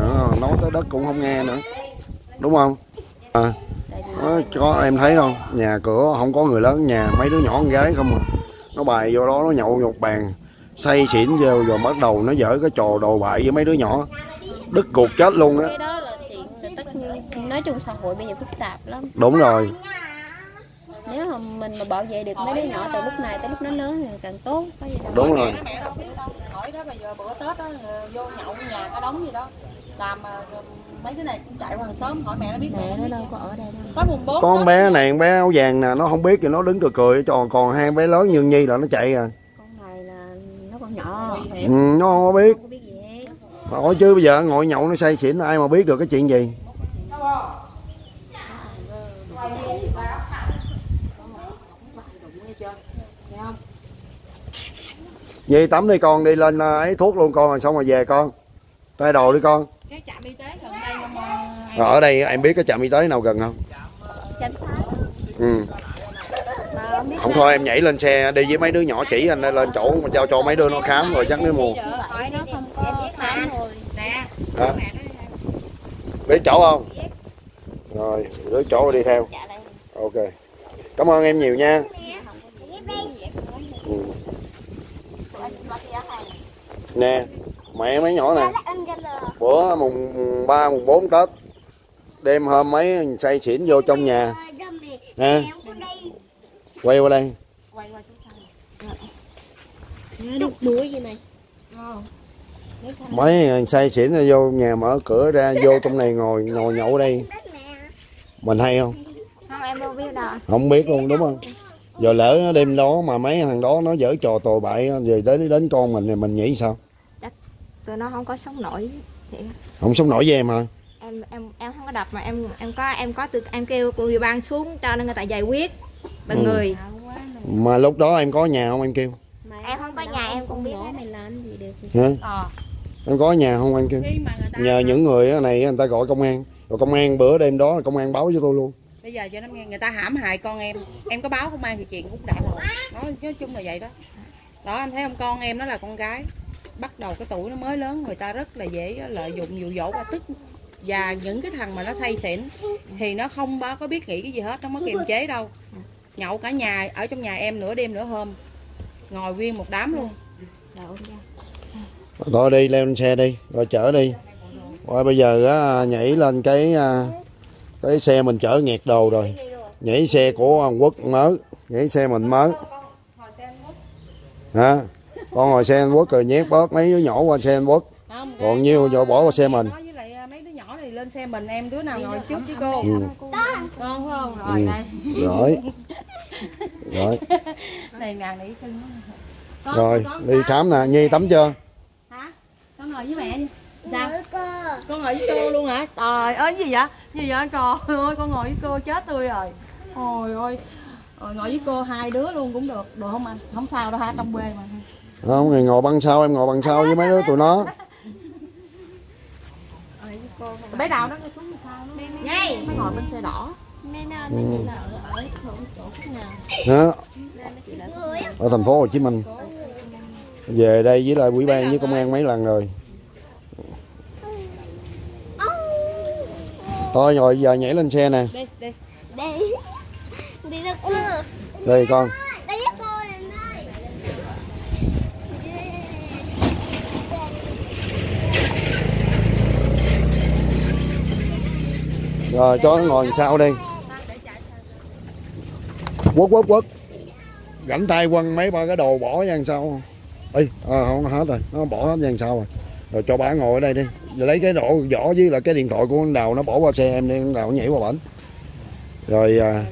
nói tới đất cũng không nghe nữa. Đúng không? À, nó, có em thấy không? Nhà cửa không có người lớn, nhà mấy đứa nhỏ con gái không à. Nó bày vô đó nó nhậu nhột bàn, say xỉn vô rồi bắt đầu nó dở cái trò đồ bại với mấy đứa nhỏ. Đứt cuộc chết luôn á. Cái đó là chuyện là tất nhiên, nói chung xã hội bây giờ phức tạp lắm. Đúng rồi. Nếu mà mình mà bảo vệ được mấy đứa nhỏ từ lúc này tới lúc nó lớn thì càng tốt. Có gì đâu. Đúng rồi. Hỏi đó là giờ bữa Tết đó vô nhậu nhà có đóng gì đó. Làm mấy cái này cũng chạy qua hàng xóm hỏi mẹ nó biết mẹ nó đâu có ở đây đâu. Tới mùng bốn con bé này con bé áo vàng nè nó không biết thì nó đứng cười cười tròn, còn hai bé lớn như Nhi là nó chạy à. Con này là nó còn nhỏ. Ừ, nó không có biết. Không biết gì hết. Hỏi chứ bây giờ ngồi nhậu nó say xỉn ai mà biết được cái chuyện gì. Nhi tắm đi con, đi lên ấy thuốc luôn con rồi xong rồi về con. Thay đồ đi con. Cái trạm y tế gần đây không? Mà... Ở đây em biết cái trạm y tế nào gần không? Trạm Xá. Ừ. Không thôi em nhảy lên xe đi với mấy đứa nhỏ chỉ anh lên chỗ mà giao cho mấy đứa nó khám rồi chắc nó mua. Nè. Biết chỗ không? Rồi, đứa chỗ đi theo. Ok. Cảm ơn em nhiều nha. Ừ. Nè. Mẹ mấy nhỏ nè, bữa mùng ba, mùng bốn Tết, đêm hôm mấy say xỉn vô trong nhà, nè, quay qua đây, mấy say xỉn vô nhà mở cửa ra, vô trong này ngồi ngồi nhậu đây, mình hay không? Không em không biết đâu. Không biết luôn đúng không? Giờ lỡ đêm đó mà mấy thằng đó nó dở trò tồi bại, rồi đến đến con mình thì mình nghĩ sao? Tụi nó không có sống nổi thì... Không sống nổi với em hả? Em em em không có đập mà em em có em có từ em kêu cô ủy ban xuống cho nên người ta giải quyết bằng ừ. người. Mà lúc đó em có nhà không em kêu? Mà em không có nhà không, em cũng biết mày làm gì được. Hả? Ờ. Em có nhà không em kêu? Nhờ những người này người ta gọi công an. Rồi công an bữa đêm đó công an báo cho tôi luôn. Bây giờ cho nó nghe người ta hãm hại con em. Em có báo công an thì chuyện cũng đã rồi. Nói, nói chung là vậy đó. Đó anh thấy không, con em nó là con gái. Bắt đầu cái tuổi nó mới lớn người ta rất là dễ lợi dụng dụ dỗ và tức, và những cái thằng mà nó say xỉn thì nó không báo có biết nghĩ cái gì hết, nó mới kiềm chế đâu. Nhậu cả nhà, ở trong nhà em nửa đêm nửa hôm, ngồi nguyên một đám luôn. Thôi đi leo lên xe đi rồi chở đi. Rồi bây giờ á, nhảy lên cái cái xe mình chở nghẹt đồ rồi, nhảy xe của Hàn Quốc mới, nhảy xe mình mới hả? Con ngồi xe Anh Quốc rồi nhét bớt mấy đứa nhỏ qua xe Anh Quốc. Không, còn nhiêu rồi bỏ qua xe mình. Với lại mấy đứa nhỏ này lên xe mình, em đứa nào ngồi trước với cô. Ừ. Con không? Rồi ừ. Đây. Rồi. Rồi. Này nàng này con, rồi, con, đi khám nè, Nhi tắm chưa? Hả? Con ngồi với mẹ đi. Sao? Cô. Con ngồi với cô luôn hả? Trời ơi cái gì vậy? Gì vậy? Trời ơi con ngồi với cô chết tôi rồi. Ôi ơi. Rồi ngồi với cô hai đứa luôn cũng được. Được không anh? Không sao đâu ha, trong quê mà. Không, người ngồi bằng sau, em ngồi bằng sau với mấy đứa tụi nó. Bé nào nó xuống sao nó ngay nó ngồi bên xe đỏ. Nên nó chị Lợi ở chỗ nào? Ở thành phố Hồ Chí Minh. Về đây với lại ủy ban với công an mấy lần rồi. Thôi rồi giờ nhảy lên xe nè. Đi đi. Đi được chưa? Đây con. Đây giúp cô lên đây. Rồi cho nó ngồi sau đi. Quất quất quất. Rảnh tay quăng mấy ba cái đồ bỏ ra sau. Ê, à, không hết rồi, nó bỏ hết ra sau rồi. Rồi cho bà ngồi ở đây đi. Rồi lấy cái đồ vỏ với là cái điện thoại của anh Đào nó bỏ qua xe em đi, anh Đào nó nhảy qua bển. Rồi à,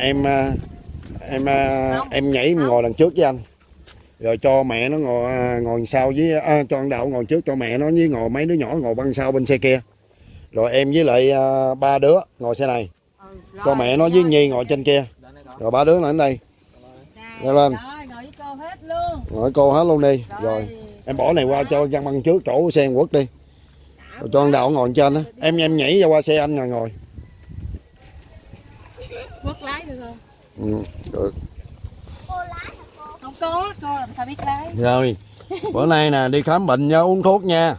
em em em nhảy ngồi đằng trước với anh. Rồi cho mẹ nó ngồi ngồi sau với à, cho anh Đào ngồi trước, cho mẹ nó với ngồi mấy đứa nhỏ ngồi băng sau bên xe kia. Rồi em với lại à, ba đứa ngồi xe này. Cho mẹ nó với Nhi ngồi trên kia. Rồi ba đứa ngồi ở đây. Leo lên. Rồi cô hết luôn đi. Rồi em bỏ này qua cho Văn băng trước chỗ xe em quất đi. Rồi cho anh Đào ngồi trên đó. Em em nhảy ra qua xe anh rồi ngồi. Quất lái được không? Ừ, được. Cô lái hả cô? Không có, cô làm sao biết lái. Rồi, bữa nay nè đi khám bệnh nha, uống thuốc nha.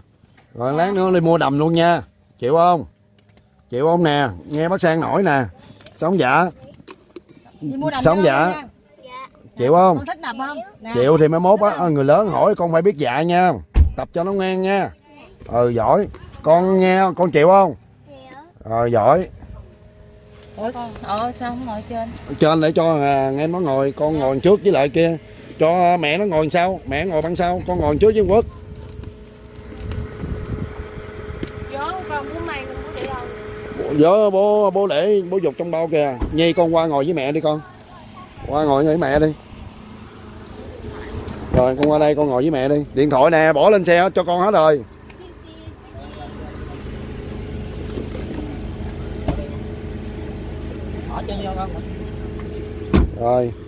Rồi lát nữa đi mua đầm luôn nha. Chịu không? Chịu không nè, nghe bác Sang nổi nè. Sống dạ. Sống dạ. Chịu không? Con thích đập không? Nè. Chịu thì mai mốt á, người lớn hỏi con phải biết dạ nha. Tập cho nó ngoan nha. Ừ giỏi. Con nghe, con chịu không? Chịu. Ờ giỏi. Ủa ờ, sao không ngồi trên? Trên để cho à, em nó ngồi, con ngồi trước với lại kia. Cho mẹ nó ngồi sau, mẹ ngồi bằng sau, con ngồi trước với Quốc. Vớ con bố mày không có để đâu. Vớ bố bố để bố dục trong bao kìa. Nhi con qua ngồi với mẹ đi con. Qua ngồi với mẹ đi. Rồi con qua đây con ngồi với mẹ đi. Điện thoại nè, bỏ lên xe hết cho con hết rồi. Rồi